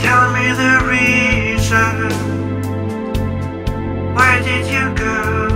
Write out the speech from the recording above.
Tell me the reason. Where did you go?